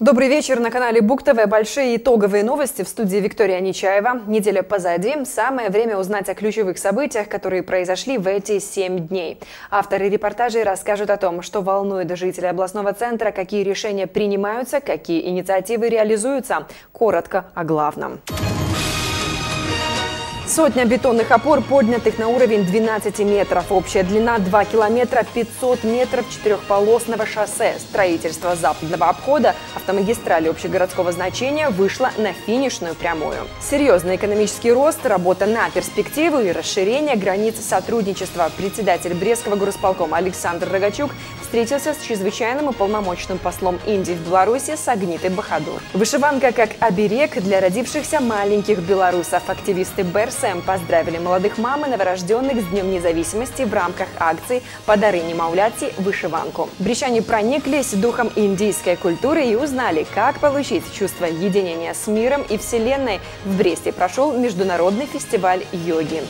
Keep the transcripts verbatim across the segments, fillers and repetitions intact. Добрый вечер. На канале Буг-ТВ большие итоговые новости. В студии Виктория Нечаева. Неделя позади. Самое время узнать о ключевых событиях, которые произошли в эти семь дней. Авторы репортажей расскажут о том, что волнует жителей областного центра, какие решения принимаются, какие инициативы реализуются. Коротко о главном. Сотня бетонных опор, поднятых на уровень двенадцати метров. Общая длина два километра пятьсот метров четырехполосного шоссе. Строительство западного обхода автомагистрали общегородского значения вышло на финишную прямую. Серьезный экономический рост, работа на перспективу и расширение границ сотрудничества. Председатель Брестского горосполкома Александр Рогачук встретился с чрезвычайным и полномочным послом Индии в Беларуси Сангитой Бахадур. Вышиванка как оберег для родившихся маленьких белорусов. Активисты БРСМ поздравили молодых мам и новорожденных с Днем независимости в рамках акции «Падары немаўляці вышыванку». Брещане прониклись духом индийской культуры и узнали, как получить чувство единения с миром и вселенной. В Бресте прошел международный фестиваль йоги.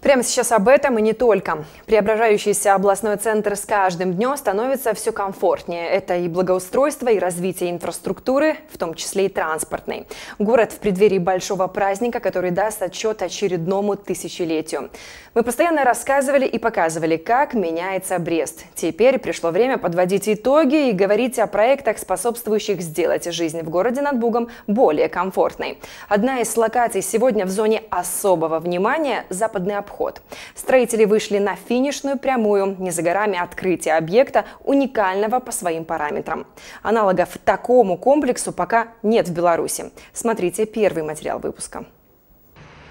Прямо сейчас об этом и не только. Преображающийся областной центр с каждым днем становится все комфортнее. Это и благоустройство, и развитие инфраструктуры, в том числе и транспортной. Город в преддверии большого праздника, который даст отчет очередному тысячелетию. Мы постоянно рассказывали и показывали, как меняется Брест. Теперь пришло время подводить итоги и говорить о проектах, способствующих сделать жизнь в городе над Бугом более комфортной. Одна из локаций сегодня в зоне особого внимания – западный обход. Ход. Строители вышли на финишную прямую, не за горами открытие объекта, уникального по своим параметрам. Аналогов такому комплексу пока нет в Беларуси. Смотрите первый материал выпуска.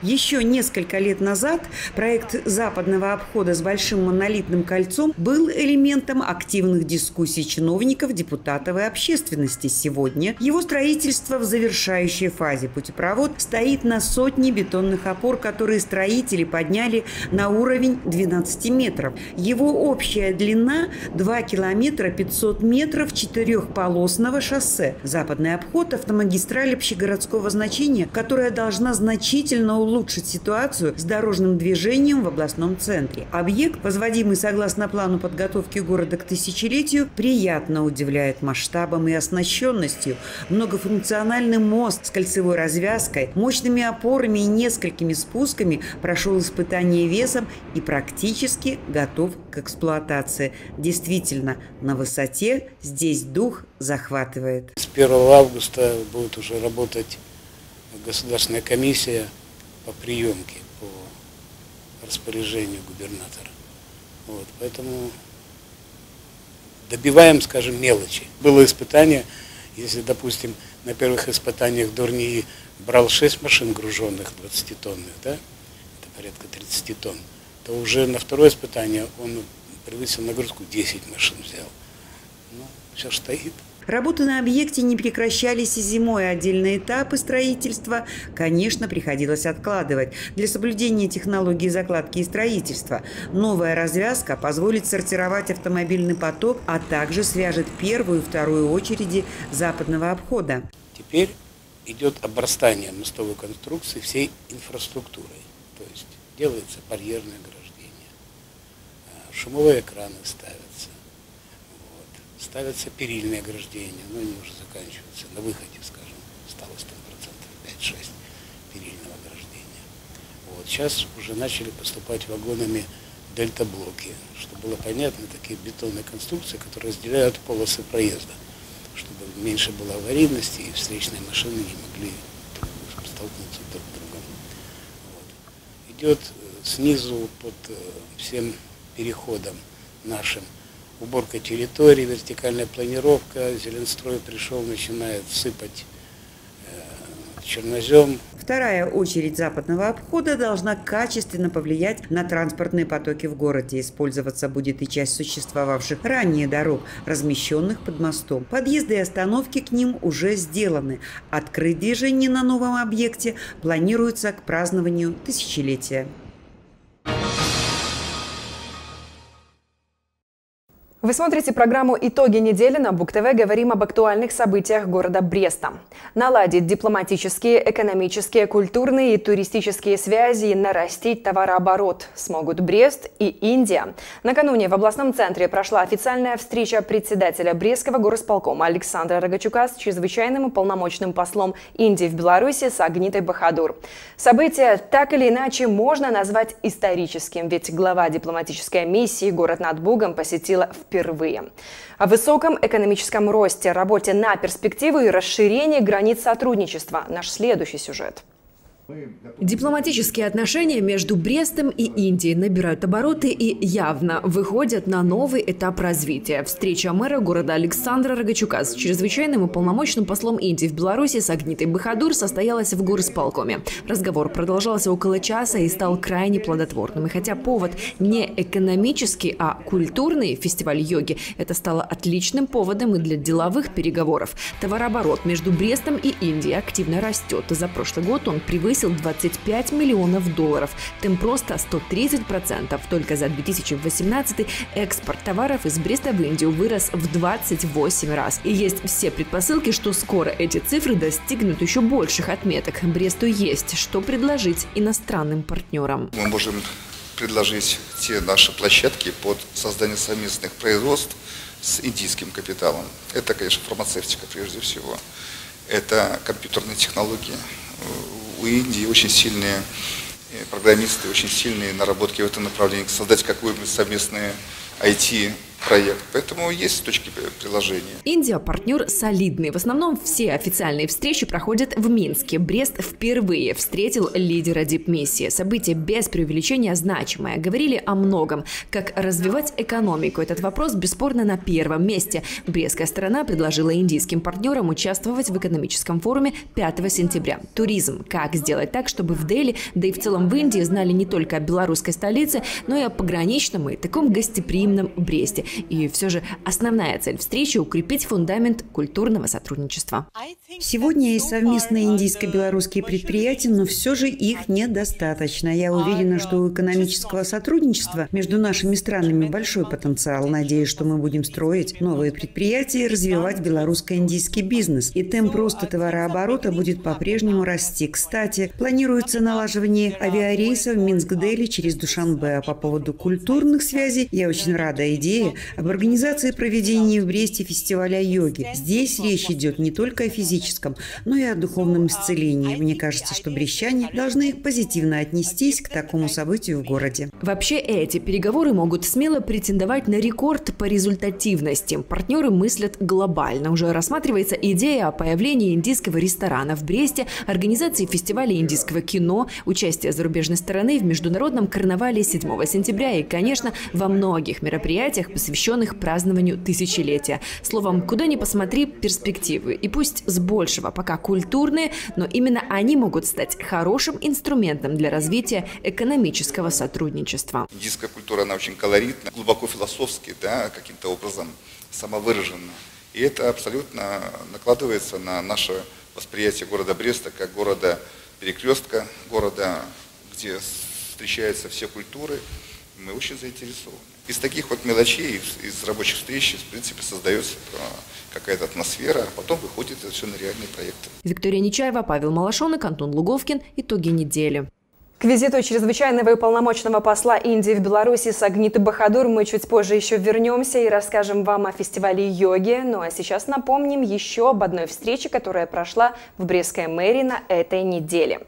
Еще несколько лет назад проект западного обхода с большим монолитным кольцом был элементом активных дискуссий чиновников, депутатов и общественности. Сегодня его строительство в завершающей фазе. Путепровод стоит на сотне бетонных опор, которые строители подняли на уровень двенадцати метров. Его общая длина два километра пятьсот метров четырехполосного шоссе. Западный обход – автомагистраль общегородского значения, которая должна значительно улучшить улучшить ситуацию с дорожным движением в областном центре. Объект, возводимый согласно плану подготовки города к тысячелетию, приятно удивляет масштабом и оснащенностью. Многофункциональный мост с кольцевой развязкой, мощными опорами и несколькими спусками прошел испытание весом и практически готов к эксплуатации. Действительно, на высоте здесь дух захватывает. С первого августа будет уже работать государственная комиссия по приемке, по распоряжению губернатора. Вот, поэтому добиваем, скажем, мелочи. Было испытание, если, допустим, на первых испытаниях Дурни брал шесть машин груженных, двадцатитонных, да, это порядка тридцати тонн, то уже на второе испытание он превысил нагрузку, десять машин взял. Ну, сейчас стоит. Работы на объекте не прекращались и зимой. Отдельные этапы строительства, конечно, приходилось откладывать для соблюдения технологии закладки и строительства. Новая развязка позволит сортировать автомобильный поток, а также свяжет первую и вторую очереди западного обхода. Теперь идет обрастание мостовой конструкции всей инфраструктурой. То есть делается барьерное ограждение, шумовые экраны ставятся. Ставятся перильные ограждения, но они уже заканчиваются. На выходе, скажем, осталось там процентов пять-шесть перильного ограждения. Вот. Сейчас уже начали поступать вагонами дельта-блоки. Чтобы было понятно, такие бетонные конструкции, которые разделяют полосы проезда, чтобы меньше было аварийности и встречные машины не могли столкнуться друг с другом. Вот. Идет снизу под всем переходом нашим уборка территории, вертикальная планировка. Зеленстрой пришел, начинает сыпать э, чернозем. Вторая очередь западного обхода должна качественно повлиять на транспортные потоки в городе. Использоваться будет и часть существовавших ранее дорог, размещенных под мостом. Подъезды и остановки к ним уже сделаны. Открыть движение на новом объекте планируется к празднованию тысячелетия. Вы смотрите программу «Итоги недели» на Буг-ТВ. Говорим об актуальных событиях города Бреста. Наладить дипломатические, экономические, культурные и туристические связи и нарастить товарооборот смогут Брест и Индия. Накануне в областном центре прошла официальная встреча председателя Брестского горосполкома Александра Рогачука с чрезвычайным и полномочным послом Индии в Беларуси Сангитой Бахадур. Событие так или иначе можно назвать историческим, ведь глава дипломатической миссии город над Бугом посетила в Впервые. О высоком экономическом росте, работе на перспективу и расширении границ сотрудничества. Наш следующий сюжет. Дипломатические отношения между Брестом и Индией набирают обороты и явно выходят на новый этап развития. Встреча мэра города Александра Рогачука с чрезвычайным и полномочным послом Индии в Беларуси Сангитой Бахадур состоялась в горосполкоме. Разговор продолжался около часа и стал крайне плодотворным. И хотя повод не экономический, а культурный — фестиваль йоги, это стало отличным поводом и для деловых переговоров. Товарооборот между Брестом и Индией активно растет. За прошлый год он превысил двадцать пять миллионов долларов. Темп роста сто тридцать процентов. Только за две тысячи восемнадцатый экспорт товаров из Бреста в Индию вырос в двадцать восемь раз. И есть все предпосылки, что скоро эти цифры достигнут еще больших отметок. Бресту есть что предложить иностранным партнерам. Мы можем предложить те наши площадки под создание совместных производств с индийским капиталом. Это, конечно, фармацевтика прежде всего. Это компьютерные технологии. У Индии очень сильные программисты, очень сильные наработки в этом направлении, создать какой-нибудь совместный ай ти проект. Поэтому есть точки приложения. Индия – партнер солидный. В основном все официальные встречи проходят в Минске. Брест впервые встретил лидера дипмиссии. Событие без преувеличения значимое. Говорили о многом. Как развивать экономику? Этот вопрос бесспорно на первом месте. Брестская сторона предложила индийским партнерам участвовать в экономическом форуме пятого сентября. Туризм. Как сделать так, чтобы в Дели, да и в целом в Индии, знали не только о белорусской столице, но и о пограничном и таком гостеприимном Бресте. И все же основная цель встречи – укрепить фундамент культурного сотрудничества. Сегодня есть совместные индийско-белорусские предприятия, но все же их недостаточно. Я уверена, что у экономического сотрудничества между нашими странами большой потенциал. Надеюсь, что мы будем строить новые предприятия и развивать белорусско-индийский бизнес. И темп роста товарооборота будет по-прежнему расти. Кстати, планируется налаживание авиарейсов Минск-Дели через Душанбе. А по поводу культурных связей я очень рада идее об организации проведения в Бресте фестиваля йоги. Здесь речь идет не только о физическом, но и о духовном исцелении. Мне кажется, что брестчане должны позитивно отнестись к такому событию в городе. Вообще эти переговоры могут смело претендовать на рекорд по результативности. Партнеры мыслят глобально. Уже рассматривается идея о появлении индийского ресторана в Бресте, организации фестиваля индийского кино, участие зарубежной стороны в международном карнавале седьмого сентября и, конечно, во многих мероприятиях, посвященных празднованию тысячелетия. Словом, куда ни посмотри, перспективы. И пусть с большего пока культурные, но именно они могут стать хорошим инструментом для развития экономического сотрудничества. Индийская культура, она очень колоритна, глубоко философски, да, каким-то образом самовыражена. И это абсолютно накладывается на наше восприятие города Бреста как города перекрестка, города, где встречаются все культуры. Мы очень заинтересованы. Из таких вот мелочей, из рабочих встреч, в принципе, создается какая-то атмосфера, а потом выходит это все на реальные проекты. Виктория Нечаева, Павел Малашенок, Антон Луговкин. Итоги недели. К визиту чрезвычайного и полномочного посла Индии в Беларуси Сангиты Бахадур мы чуть позже еще вернемся и расскажем вам о фестивале йоги. Ну а сейчас напомним еще об одной встрече, которая прошла в Брестской мэрии на этой неделе.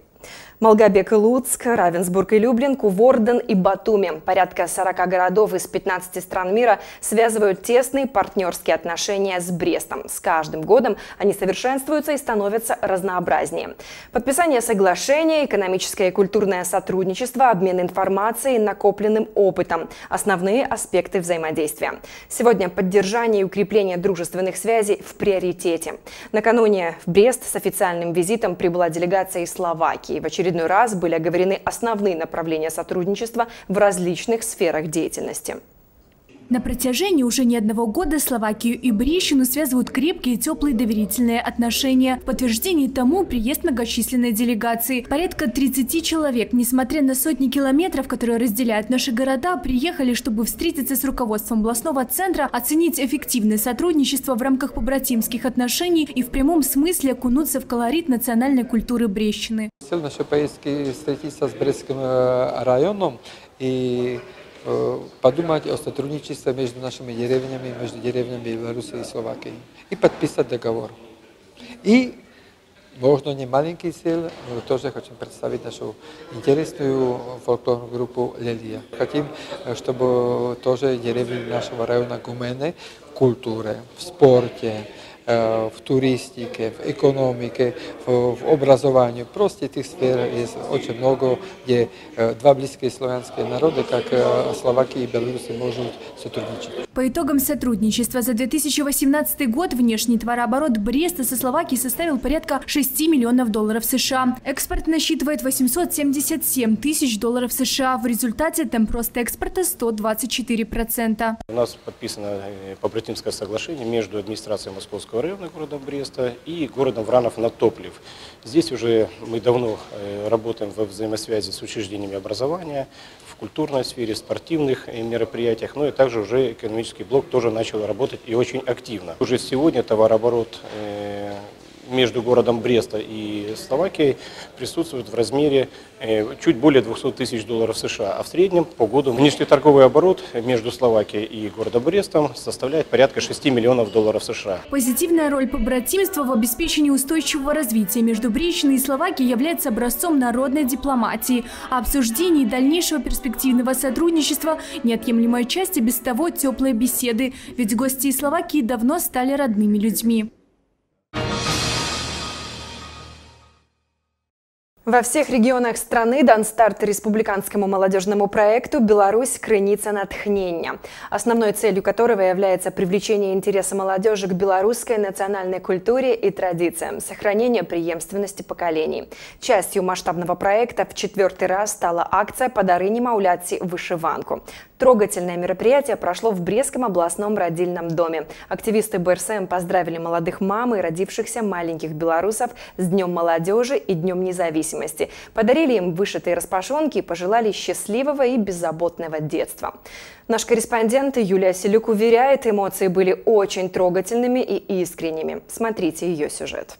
Малгобек и Луцк, Равенсбург и Люблин, Куворден и Батуми. Порядка сорока городов из пятнадцати стран мира связывают тесные партнерские отношения с Брестом. С каждым годом они совершенствуются и становятся разнообразнее. Подписание соглашений, экономическое и культурное сотрудничество, обмен информацией, накопленным опытом – основные аспекты взаимодействия. Сегодня поддержание и укрепление дружественных связей в приоритете. Накануне в Брест с официальным визитом прибыла делегация из Словакии. В очередной В очередной раз были оговорены основные направления сотрудничества в различных сферах деятельности. На протяжении уже не одного года Словакию и Брещину связывают крепкие, теплые, доверительные отношения. В подтверждении тому приезд многочисленной делегации. Порядка тридцати человек, несмотря на сотни километров, которые разделяют наши города, приехали, чтобы встретиться с руководством областного центра, оценить эффективное сотрудничество в рамках побратимских отношений и в прямом смысле окунуться в колорит национальной культуры Брещины. Цель нашей поездки – встретиться с Брестским районом и подумать о сотрудничестве между нашими деревнями, между деревнями Беларуси и Словакии. И подписать договор. И, можно не маленький цель, но тоже хотим представить нашу интересную фольклорную группу «Лелия». Хотим, чтобы тоже деревни нашего района гумены в культуре, в спорте, в туристике, в экономике, в образовании. Просто этих сфер есть очень много, где два близкие славянские народы, как Словакия и Беларусь, могут сотрудничать. По итогам сотрудничества за две тысячи восемнадцатый год внешний товарооборот Бреста со Словакией составил порядка шести миллионов долларов США. Экспорт насчитывает восемьсот семьдесят семь тысяч долларов США. В результате темп роста экспорта сто двадцать четыре процента. У нас подписано побратимское соглашение между администрацией Московского района города Бреста и городом Вранов на топлив. Здесь уже мы давно работаем во взаимосвязи с учреждениями образования, в культурной сфере, спортивных мероприятиях, но и также уже экономический блок тоже начал работать и очень активно. Уже сегодня товарооборот между городом Бреста и Словакией присутствует в размере чуть более двухсот тысяч долларов США, а в среднем по году внешнеторговый оборот между Словакией и городом Брестом составляет порядка шести миллионов долларов США. Позитивная роль побратимства в обеспечении устойчивого развития между Брещиной и Словакией является образцом народной дипломатии, а обсуждение дальнейшего перспективного сотрудничества – неотъемлемая часть и без того теплой беседы, ведь гости из Словакии давно стали родными людьми. Во всех регионах страны дан старт республиканскому молодежному проекту «Беларусь Крыница натхнення», основной целью которого является привлечение интереса молодежи к белорусской национальной культуре и традициям, сохранение преемственности поколений. Частью масштабного проекта в четвертый раз стала акция «Падары немаўляці вышыванку». Трогательное мероприятие прошло в Брестском областном родильном доме. Активисты Б Р С М поздравили молодых мам и родившихся маленьких белорусов с Днем молодежи и Днем независимости. Подарили им вышитые распашонки и пожелали счастливого и беззаботного детства. Наш корреспондент Юлия Силюк уверяет, эмоции были очень трогательными и искренними. Смотрите ее сюжет.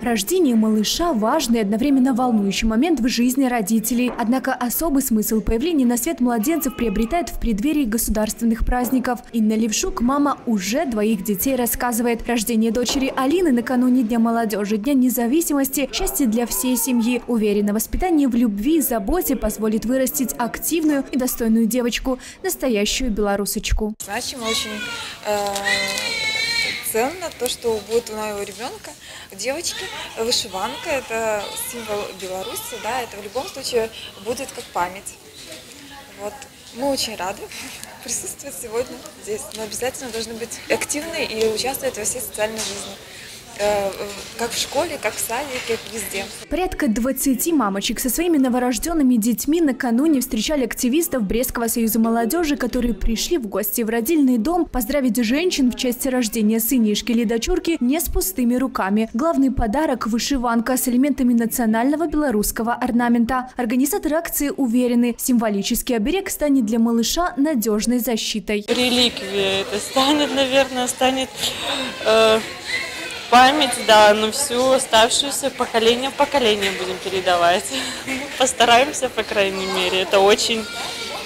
Рождение малыша – важный и одновременно волнующий момент в жизни родителей. Однако особый смысл появления на свет младенцев приобретает в преддверии государственных праздников. Инна Левшук, мама уже двоих детей, рассказывает, рождение дочери Алины накануне Дня молодежи, Дня независимости – счастье для всей семьи. Уверена, воспитание в любви и заботе позволит вырастить активную и достойную девочку, настоящую белорусочку. Значимо очень э, ценно то, что будет у моего ребенка. Девочки, вышиванка – это символ Беларуси, да, это в любом случае будет как память. Вот. Мы очень рады присутствовать сегодня здесь, но обязательно должны быть активны и участвовать во всей социальной жизни. Как в школе, как в садике, везде. Порядка двадцати мамочек со своими новорожденными детьми накануне встречали активистов Брестского союза молодежи, которые пришли в гости в родильный дом поздравить женщин в честь рождения сынишки или дочурки не с пустыми руками. Главный подарок – вышиванка с элементами национального белорусского орнамента. Организаторы акции уверены, символический оберег станет для малыша надежной защитой. Реликвия это станет, наверное, станет... Э... Память, да, но всю оставшуюся поколение в поколение будем передавать. Постараемся, по крайней мере. Это очень,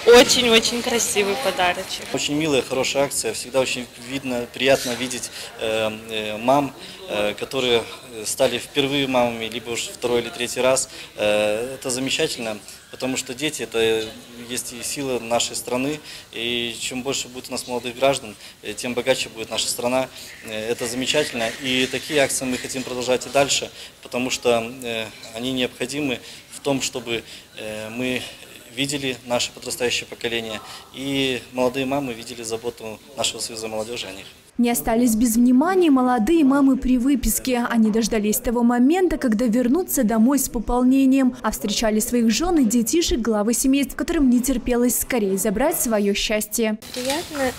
очень, очень красивый подарочек. Очень милая, хорошая акция. Всегда очень видно, приятно видеть э, э, мам, э, которые стали впервые мамами, либо уже второй или третий раз. Э, это замечательно. Потому что дети – это есть и сила нашей страны, и чем больше будет у нас молодых граждан, тем богаче будет наша страна. Это замечательно, и такие акции мы хотим продолжать и дальше, потому что они необходимы в том, чтобы мы видели наше подрастающее поколение, и молодые мамы видели заботу нашего Союза молодежи о них. Не остались без внимания молодые мамы при выписке. Они дождались того момента, когда вернутся домой с пополнением. А встречали своих жен и детишек главы семейств, которым не терпелось скорее забрать свое счастье. Приятно,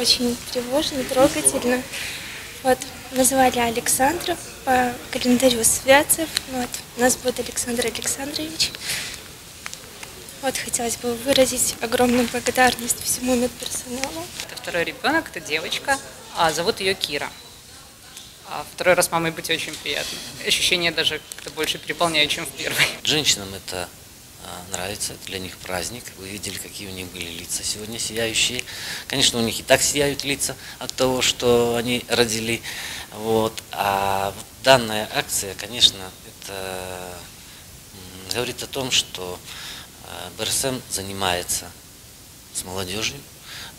очень тревожно, трогательно. Вот, назвали Александров по календарю святцев. Вот, у нас будет Александр Александрович. Вот, хотелось бы выразить огромную благодарность всему медперсоналу. Это второй ребенок, это девочка, а зовут ее Кира. А второй раз мамой быть очень приятно. Ощущение даже как-то больше переполняю, чем в первый. Женщинам это нравится, это для них праздник. Вы видели, какие у них были лица сегодня сияющие. Конечно, у них и так сияют лица от того, что они родили. Вот. А вот данная акция, конечно, это говорит о том, что БРСМ занимается с молодежью.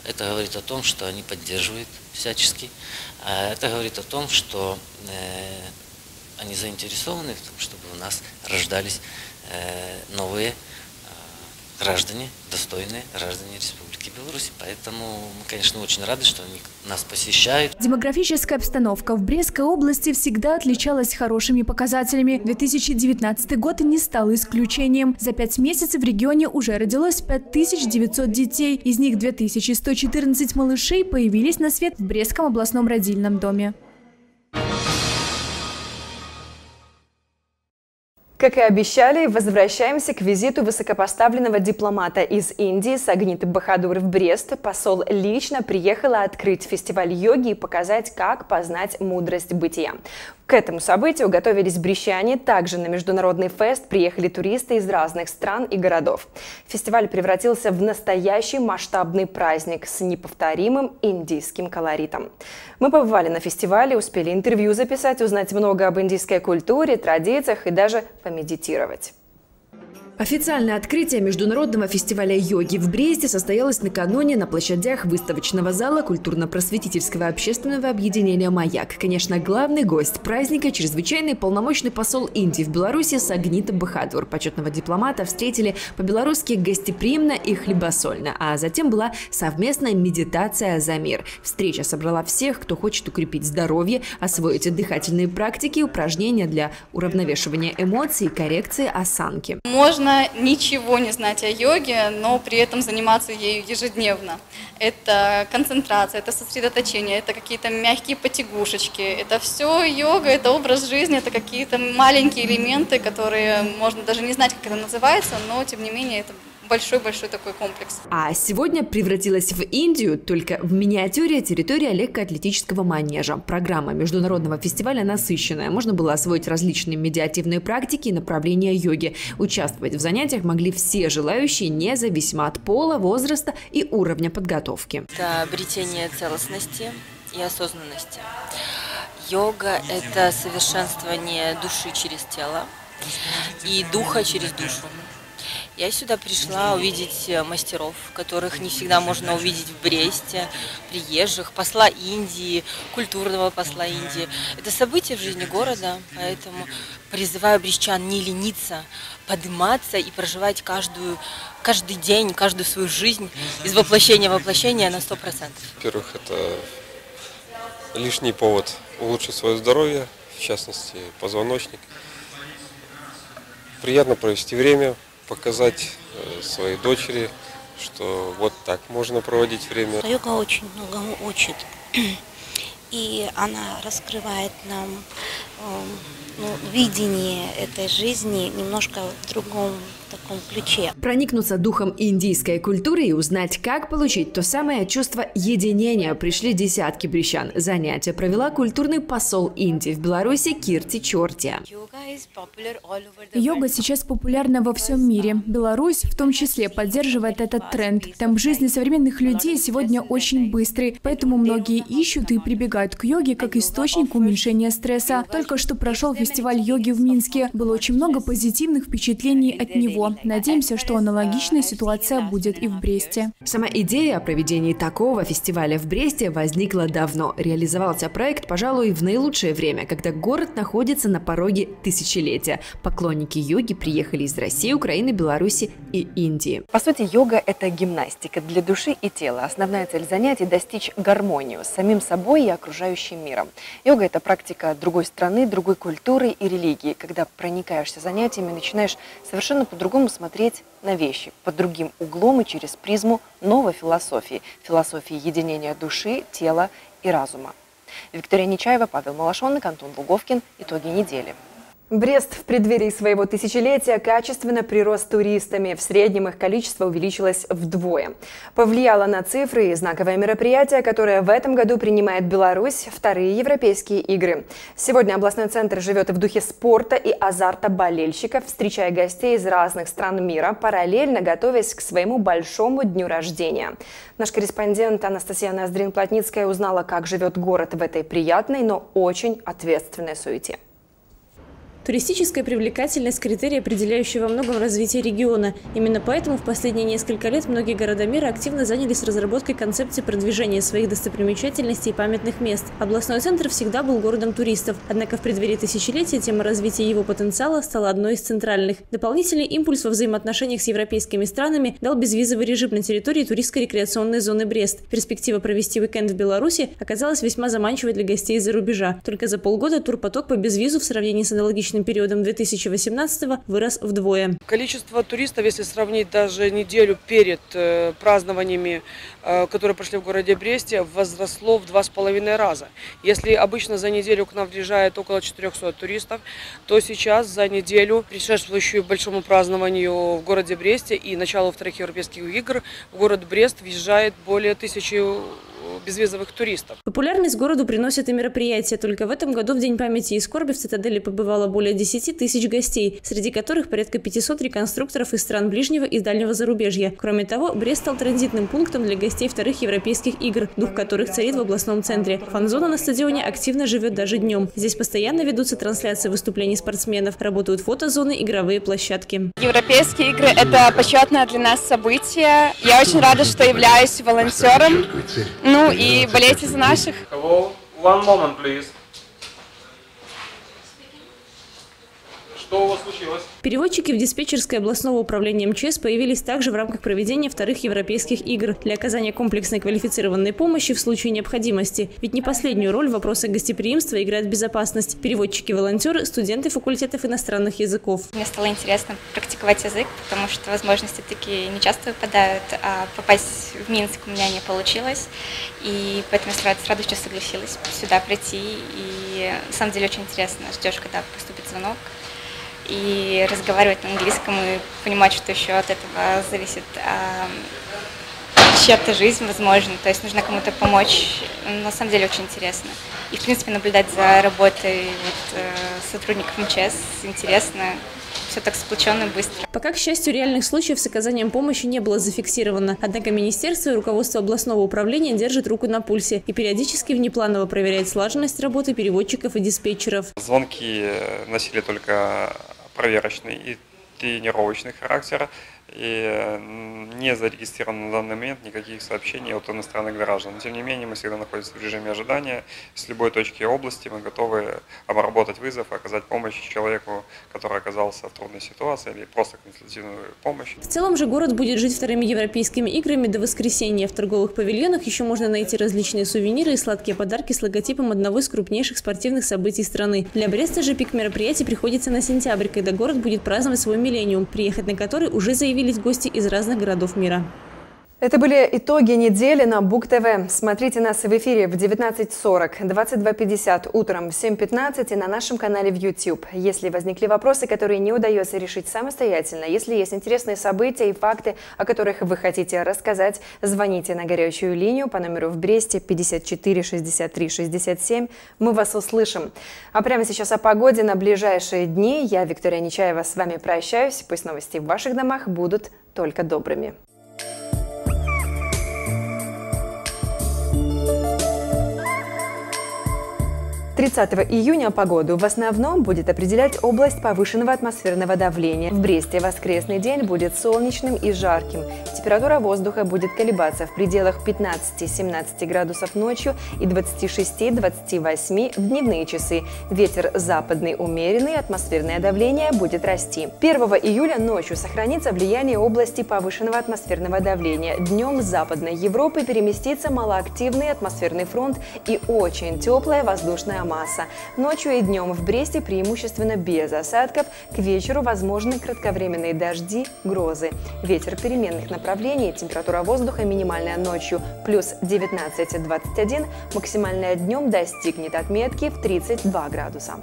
Это говорит о том, что они поддерживают всячески. Это говорит о том, что они заинтересованы в том, чтобы у нас рождались новые граждане, достойные граждане Республики Беларусь. Поэтому мы, конечно, очень рады, что они нас посещают. Демографическая обстановка в Брестской области всегда отличалась хорошими показателями. две тысячи девятнадцатый год не стал исключением. За пять месяцев в регионе уже родилось пять тысяч девятьсот детей. Из них две тысячи сто четырнадцать малышей появились на свет в Брестском областном родильном доме. Как и обещали, возвращаемся к визиту высокопоставленного дипломата из Индии Сангиты Бахадур в Брест. Посол лично приехала открыть фестиваль йоги и показать, как познать мудрость бытия. К этому событию готовились брещане. Также на международный фест приехали туристы из разных стран и городов. Фестиваль превратился в настоящий масштабный праздник с неповторимым индийским колоритом. Мы побывали на фестивале, успели интервью записать, узнать много об индийской культуре, традициях и даже помедитировать. Официальное открытие международного фестиваля йоги в Бресте состоялось накануне на площадях выставочного зала культурно-просветительского общественного объединения «Маяк». Конечно, главный гость праздника – чрезвычайный полномочный посол Индии в Беларуси Сангита Бахадур. Почетного дипломата встретили по-белорусски гостеприимно и хлебосольно, а затем была совместная медитация за мир. Встреча собрала всех, кто хочет укрепить здоровье, освоить дыхательные практики, упражнения для уравновешивания эмоций, коррекции осанки. Можно ничего не знать о йоге, но при этом заниматься ею ежедневно. Это концентрация, это сосредоточение, это какие-то мягкие потягушечки. Это все йога, это образ жизни, это какие-то маленькие элементы, которые можно даже не знать, как это называется, но тем не менее это большой-большой такой комплекс. А сегодня превратилась в Индию только в миниатюре территория легкоатлетического манежа. Программа международного фестиваля насыщенная. Можно было освоить различные медитативные практики и направления йоги. Участвовать в занятиях могли все желающие, независимо от пола, возраста и уровня подготовки. Это обретение целостности и осознанности. Йога – это совершенствование души через тело и духа через душу. Я сюда пришла увидеть мастеров, которых не всегда можно увидеть в Бресте, приезжих, посла Индии, культурного посла Индии. Это событие в жизни города, поэтому призываю брестчан не лениться, подниматься и проживать каждую, каждый день, каждую свою жизнь из воплощения в воплощение на сто процентов. Во-первых, это лишний повод улучшить свое здоровье, в частности, позвоночник. Приятно провести время. Показать своей дочери, что вот так можно проводить время. Йога очень многому учит, и она раскрывает нам ну, видение этой жизни немножко в другом таком ключе. Проникнуться духом индийской культуры и узнать, как получить то самое чувство единения, пришли десятки брещан. Занятие провела культурный посол Индии в Беларуси Кирти Чортия. Йога сейчас популярна во всем мире. Беларусь в том числе поддерживает этот тренд. Темп жизни современных людей сегодня очень быстрый, поэтому многие ищут и прибегают к йоге как источнику уменьшения стресса. Только что прошел фестиваль йоги в Минске. Было очень много позитивных впечатлений от него. Надеемся, что аналогичная ситуация будет и в Бресте. Сама идея о проведении такого фестиваля в Бресте возникла давно. Реализовался проект, пожалуй, в наилучшее время, когда город находится на пороге тысячелетия. Поклонники йоги приехали из России, Украины, Беларуси и Индии. По сути, йога – это гимнастика для души и тела. Основная цель занятий – достичь гармонию с самим собой и окружающим миром. Йога – это практика другой страны, другой культуры и религии. Когда проникаешься занятиями, начинаешь совершенно по-другому смотреть на вещи, под другим углом и через призму новой философии. Философии единения души, тела и разума. Виктория Нечаева, Павел Малашенок, Антон Луговкин. Итоги недели. Брест в преддверии своего тысячелетия качественно прирос туристами. В среднем их количество увеличилось вдвое. Повлияло на цифры и знаковое мероприятие, которое в этом году принимает Беларусь, вторые европейские игры. Сегодня областной центр живет и в духе спорта и азарта болельщиков, встречая гостей из разных стран мира, параллельно готовясь к своему большому дню рождения. Наш корреспондент Анастасия Ноздрин-Плотницкая узнала, как живет город в этой приятной, но очень ответственной суете. Туристическая привлекательность – критерий, определяющий во многом развитие региона. Именно поэтому в последние несколько лет многие города мира активно занялись разработкой концепции продвижения своих достопримечательностей и памятных мест. Областной центр всегда был городом туристов. Однако в преддверии тысячелетия тема развития его потенциала стала одной из центральных. Дополнительный импульс во взаимоотношениях с европейскими странами дал безвизовый режим на территории туристско-рекреационной зоны Брест. Перспектива провести уикенд в Беларуси оказалась весьма заманчивой для гостей из-за рубежа. Только за полгода турпоток по безвизу в сравнении с аналогичным периодом две тысячи восемнадцатого вырос вдвое. Количество туристов, если сравнить даже неделю перед празднованиями, которые прошли в городе Бресте, возросло в два с половиной раза. Если обычно за неделю к нам въезжает около четырёхсот туристов, то сейчас за неделю, предшествующую большому празднованию в городе Бресте и началу вторых европейских игр, в город Брест въезжает более тысячи безвизовых туристов. Популярность городу приносят и мероприятия. Только в этом году в День памяти и скорби в цитадели побывало более десяти тысяч гостей, среди которых порядка пятисот реконструкторов из стран ближнего и дальнего зарубежья. Кроме того, Брест стал транзитным пунктом для гостей вторых европейских игр, дух которых царит в областном центре. Фан-зона на стадионе активно живет даже днем. Здесь постоянно ведутся трансляции выступлений спортсменов, работают фотозоны, игровые площадки. Европейские игры – это почетное для нас событие. Я очень рада, что являюсь волонтером. Ну и болейте за наших. One moment, please. Что у вас случилось? Переводчики в диспетчерской областного управления МЧС появились также в рамках проведения вторых европейских игр для оказания комплексной квалифицированной помощи в случае необходимости. Ведь не последнюю роль в вопросах гостеприимства играет безопасность. Переводчики-волонтеры, студенты факультетов иностранных языков. Мне стало интересно практиковать язык, потому что возможности такие не часто выпадают, а попасть в Минск у меня не получилось. И поэтому я с радостью согласилась сюда прийти. И на самом деле очень интересно, ждешь, когда поступит звонок. И разговаривать на английском, и понимать, что еще от этого зависит а, чья-то жизнь, возможно. То есть нужно кому-то помочь. На самом деле очень интересно. И, в принципе, наблюдать за работой вот, сотрудников МЧС интересно. Все так сплоченно, быстро. Пока, к счастью, реальных случаев с оказанием помощи не было зафиксировано. Однако министерство и руководство областного управления держит руку на пульсе и периодически внепланово проверяет слаженность работы переводчиков и диспетчеров. Звонки носили только проверочный и тренировочный характер. И не зарегистрировано на данный момент никаких сообщений от иностранных граждан. Тем не менее, мы всегда находимся в режиме ожидания. С любой точки области мы готовы обработать вызов, оказать помощь человеку, который оказался в трудной ситуации, или просто консультативную помощь. В целом же город будет жить вторыми европейскими играми до воскресенья. В торговых павильонах еще можно найти различные сувениры и сладкие подарки с логотипом одного из крупнейших спортивных событий страны. Для Бреста же пик мероприятий приходится на сентябрь, когда город будет праздновать свой миллениум, приехать на который уже заявили гости из разных городов мира. Это были итоги недели на Буг-ТВ. Смотрите нас в эфире в девятнадцать сорок, двадцать два пятьдесят утром, в семь пятнадцать и на нашем канале в YouTube. Если возникли вопросы, которые не удается решить самостоятельно, если есть интересные события и факты, о которых вы хотите рассказать, звоните на горячую линию по номеру в Бресте пятьдесят четыре шестьдесят три шестьдесят семь. Мы вас услышим. А прямо сейчас о погоде на ближайшие дни. Я, Виктория Нечаева, с вами прощаюсь. Пусть новости в ваших домах будут только добрыми. тридцатого июня погоду в основном будет определять область повышенного атмосферного давления. В Бресте воскресный день будет солнечным и жарким. Температура воздуха будет колебаться в пределах пятнадцати-семнадцати градусов ночью и двадцати шести-двадцати восьми в дневные часы. Ветер западный умеренный, атмосферное давление будет расти. первого июля ночью сохранится влияние области повышенного атмосферного давления. Днем с Западной Европы переместится малоактивный атмосферный фронт и очень теплая воздушная масса. Ночью и днем в Бресте преимущественно без осадков, к вечеру возможны кратковременные дожди, грозы. Ветер переменных направлений, температура воздуха минимальная ночью плюс девятнадцать-двадцать один, максимальная днем достигнет отметки в тридцать два градуса.